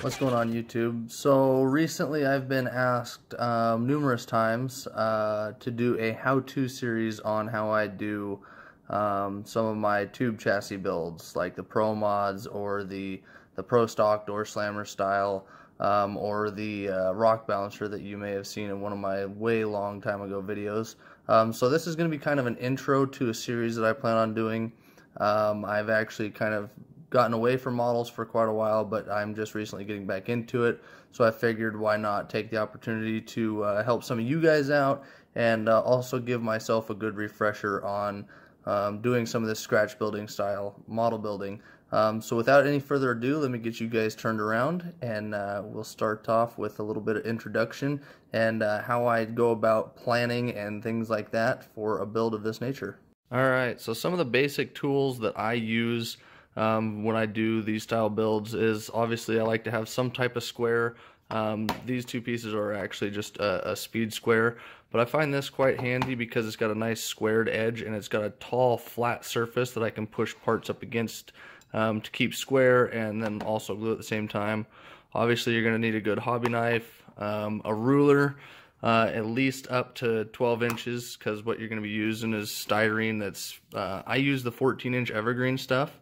What's going on, YouTube? So recently I've been asked numerous times to do a how-to series on how I do some of my tube chassis builds, like the Pro Mods or the Pro Stock Door Slammer style, or the Rock Balancer that you may have seen in one of my way long time ago videos. So this is going to be kind of an intro to a series that I plan on doing. I've actually kind of gotten away from models for quite a while, but I'm just recently getting back into it, so I figured why not take the opportunity to help some of you guys out, and also give myself a good refresher on doing some of this scratch building style model building. So without any further ado, let me get you guys turned around, and we'll start off with a little bit of introduction and how I go about planning and things like that for a build of this nature. Alright, so some of the basic tools that I use when I do these style builds is, obviously, I like to have some type of square. These two pieces are actually just a speed square, but I find this quite handy because it's got a nice squared edge and it's got a tall flat surface that I can push parts up against to keep square and then also glue at the same time. Obviously you're going to need a good hobby knife, a ruler, at least up to 12 inches, because what you're going to be using is styrene. That's I use the 14 inch Evergreen stuff.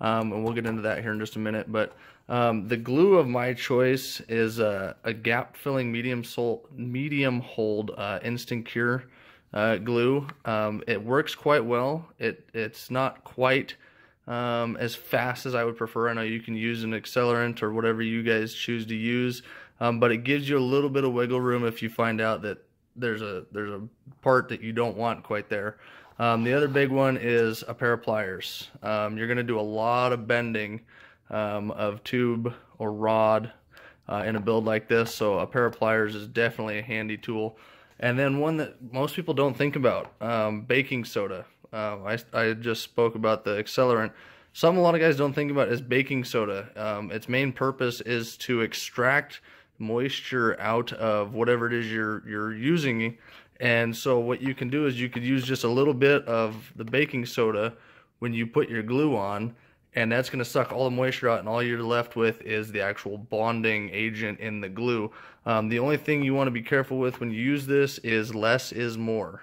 And we'll get into that here in just a minute, but the glue of my choice is a gap filling medium hold Instant Cure glue. It works quite well. It's not quite as fast as I would prefer. I know you can use an accelerant or whatever you guys choose to use, but it gives you a little bit of wiggle room if you find out that there's a part that you don't want quite there. The other big one is a pair of pliers. You're going to do a lot of bending of tube or rod in a build like this, so a pair of pliers is definitely a handy tool. And then one that most people don't think about, baking soda. I just spoke about the accelerant. A lot of guys don't think about is baking soda. Its main purpose is to extract moisture out of whatever it is you're using. And so what you can do is you could use just a little bit of the baking soda when you put your glue on, and that's going to suck all the moisture out, and all you're left with is the actual bonding agent in the glue. The only thing you want to be careful with when you use this is less is more.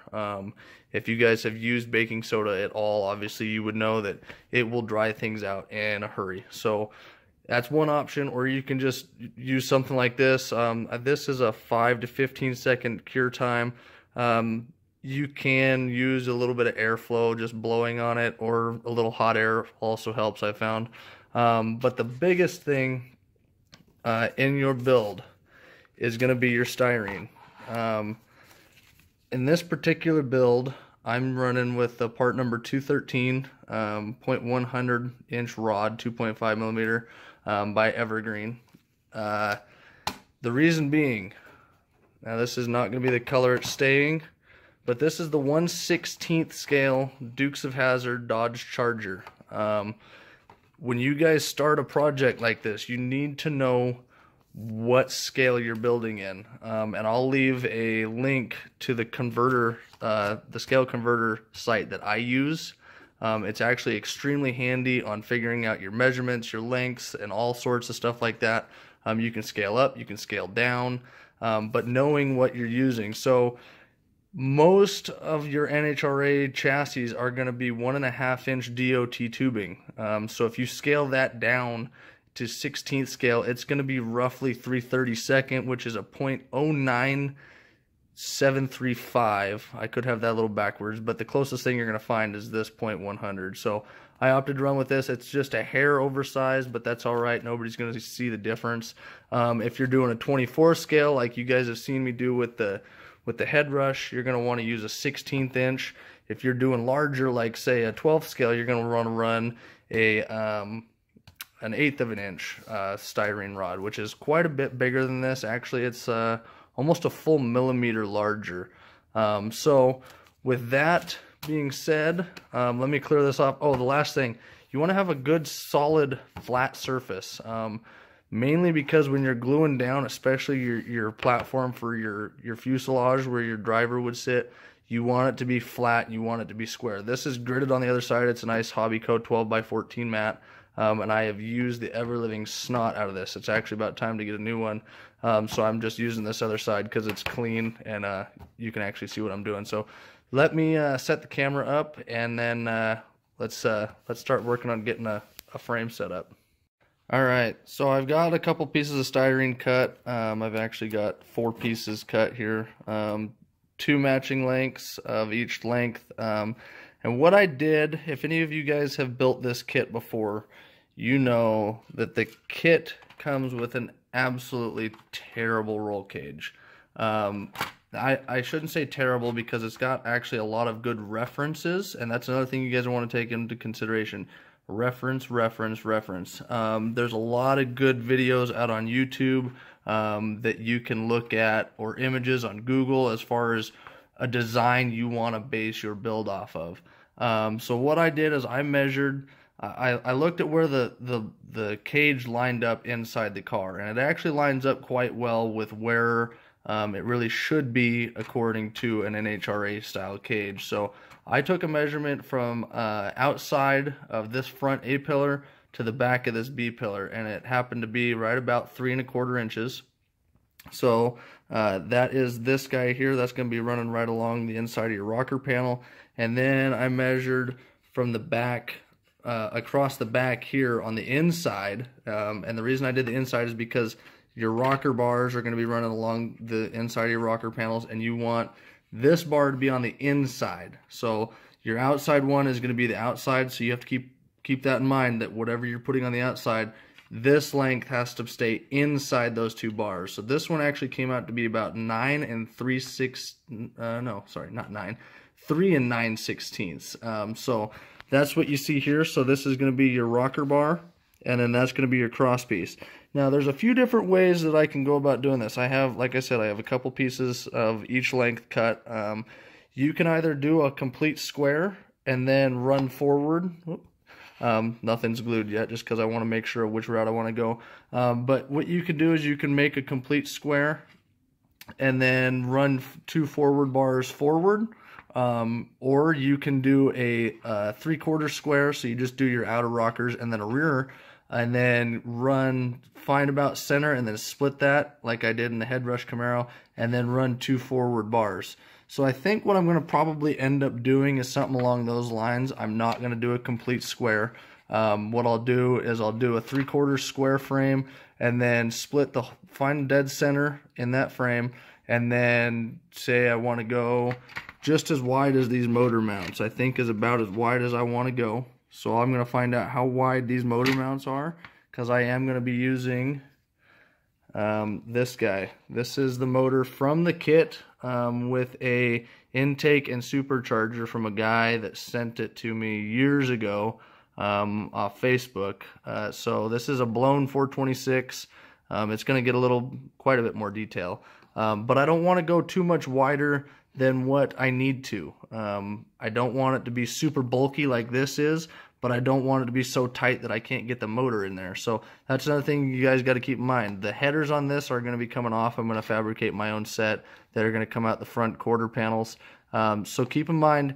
If you guys have used baking soda at all, obviously you would know that it will dry things out in a hurry. So that's one option, or you can just use something like this. This is a 5 to 15 second cure time. You can use a little bit of airflow, just blowing on it, or a little hot air also helps, I found. But the biggest thing in your build is going to be your styrene. In this particular build, I'm running with the part number 213, 0.100 inch rod, 2.5 millimeter by Evergreen. The reason being, now this is not going to be the color it's staying, but this is the 1/16th scale Dukes of Hazzard Dodge Charger. When you guys start a project like this, you need to know what scale you're building in, and I'll leave a link to the converter, the scale converter site that I use. It's actually extremely handy on figuring out your measurements, your lengths, and all sorts of stuff like that. You can scale up, you can scale down, but knowing what you're using. So most of your NHRA chassis are going to be 1.5 inch DOT tubing. So if you scale that down to 16th scale, it's going to be roughly 3/32, which is a 0.09735. I could have that a little backwards, but the closest thing you're going to find is this 0.100. So I opted to run with this. It's just a hair oversized, but that's all right. Nobody's going to see the difference. If you're doing a 24 scale, like you guys have seen me do with the Head Rush, you're going to want to use a 16th inch. If you're doing larger, like say a 12th scale, you're going to want to run a an 1/8 inch styrene rod, which is quite a bit bigger than this. Actually, it's almost a full millimeter larger. So with that being said, let me clear this off. Oh, the last thing, you want to have a good solid flat surface. mainly because when you're gluing down, especially your platform for your fuselage where your driver would sit, you want it to be flat, you want it to be square. This is gridded on the other side. It's a nice Hobby Co 12x14 mat. And I have used the ever-living snot out of this. It's actually about time to get a new one. So I'm just using this other side because it's clean and you can actually see what I'm doing. So let me set the camera up and then let's start working on getting a frame set up. All right, so I've got a couple pieces of styrene cut. I've actually got 4 pieces cut here, 2 matching lengths of each length. And what I did, if any of you guys have built this kit before, you know that the kit comes with an absolutely terrible roll cage. I shouldn't say terrible because it's got actually a lot of good references, and that's another thing you guys want to take into consideration. Reference, reference, reference. There's a lot of good videos out on YouTube that you can look at, or images on Google as far as a design you want to base your build off of. So what I did is I measured, I looked at where the cage lined up inside the car, and it actually lines up quite well with where it really should be according to an NHRA style cage. So I took a measurement from outside of this front A pillar to the back of this B pillar, and it happened to be right about 3¼ inches. So that is this guy here. That's going to be running right along the inside of your rocker panel. And then I measured from the back, across the back here on the inside. And the reason I did the inside is because your rocker bars are going to be running along the inside of your rocker panels, and you want this bar to be on the inside. So your outside one is going to be the outside. So you have to keep that in mind, that whatever you're putting on the outside, this length has to stay inside those 2 bars. So this one actually came out to be about 3 9/16. So that's what you see here. So this is going to be your rocker bar, and then that's going to be your cross piece. Now there's a few different ways that I can go about doing this. I have, like I said, I have a couple pieces of each length cut. You can either do a complete square and then run forward. Nothing's glued yet just because I want to make sure which route I want to go. But what you can do is you can make a complete square and then run 2 forward bars forward. Or you can do a 3/4 square. So you just do your outer rockers and then a rear, and then find about center and then split that like I did in the Head Rush Camaro, and then run 2 forward bars. So I think what I'm going to probably end up doing is something along those lines. I'm not going to do a complete square. What I'll do is I'll do a 3/4 square frame and then find dead center in that frame, and then say I want to go just as wide as these motor mounts. I think is about as wide as I want to go. So I'm going to find out how wide these motor mounts are, because I am going to be using this guy. This is the motor from the kit with a intake and supercharger from a guy that sent it to me years ago off Facebook. So this is a blown 426. It's going to get quite a bit more detail, but I don't want to go too much wider than what I need to. I don't want it to be super bulky like this is, but I don't want it to be so tight that I can't get the motor in there. So that's another thing you guys got to keep in mind. The headers on this are going to be coming off. I'm going to fabricate my own set that are going to come out the front quarter panels. So keep in mind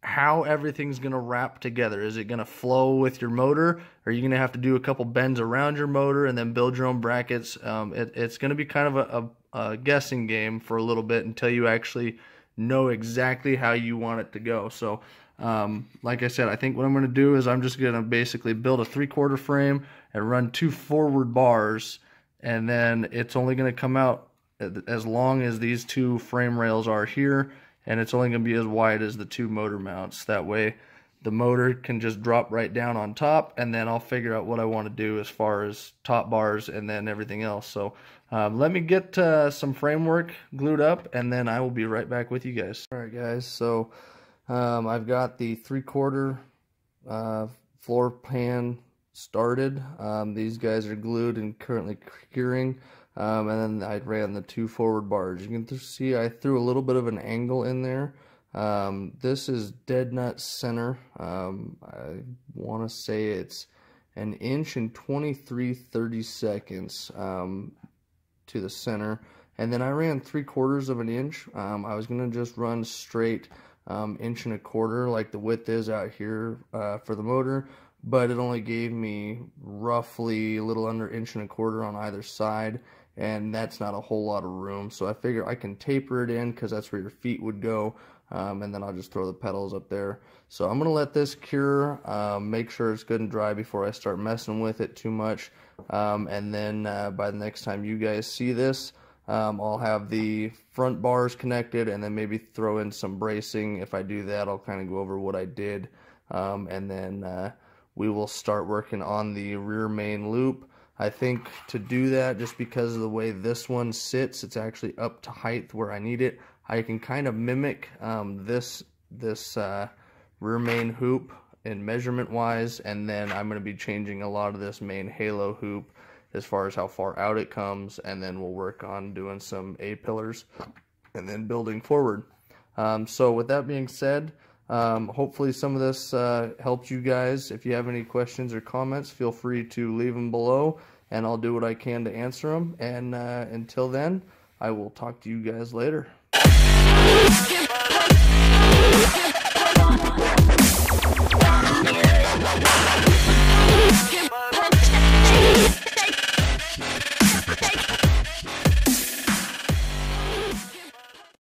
how everything's going to wrap together. Is it going to flow with your motor? Or are you going to have to do a couple bends around your motor and then build your own brackets? It's going to be kind of a guessing game for a little bit until you actually know exactly how you want it to go. So like I said, I think what I'm going to do is I'm just going to basically build a 3/4 frame and run 2 forward bars, and then it's only going to come out as long as these 2 frame rails are here, and it's only going to be as wide as the 2 motor mounts. That way the motor can just drop right down on top, and then I'll figure out what I want to do as far as top bars and then everything else. So let me get some framework glued up, and then I will be right back with you guys. All right guys, so I've got the 3/4 floor pan started. These guys are glued and currently curing, and then I ran the 2 forward bars. You can see I threw a little bit of an angle in there. This is dead nut center. I want to say it's 1 inch and 23/32 to the center. And then I ran 3/4 of an inch. I was gonna just run straight 1 1/4 inch like the width is out here for the motor, but it only gave me roughly a little under 1 1/4 inch on either side, and that's not a whole lot of room. So I figure I can taper it in because that's where your feet would go, and then I'll just throw the pedals up there. So I'm gonna let this cure, make sure it's good and dry before I start messing with it too much, and then by the next time you guys see this, I'll have the front bars connected and then maybe throw in some bracing. If I do that, I'll kind of go over what I did, and then we will start working on the rear main loop. I think to do that, just because of the way this one sits, it's actually up to height where I need it. I can kind of mimic this rear main hoop in measurement wise, and then I'm going to be changing a lot of this main halo hoop as far as how far out it comes, and then we'll work on doing some A-pillars and then building forward. So with that being said, hopefully some of this helped you guys. If you have any questions or comments, feel free to leave them below, and I'll do what I can to answer them. And until then, I will talk to you guys later.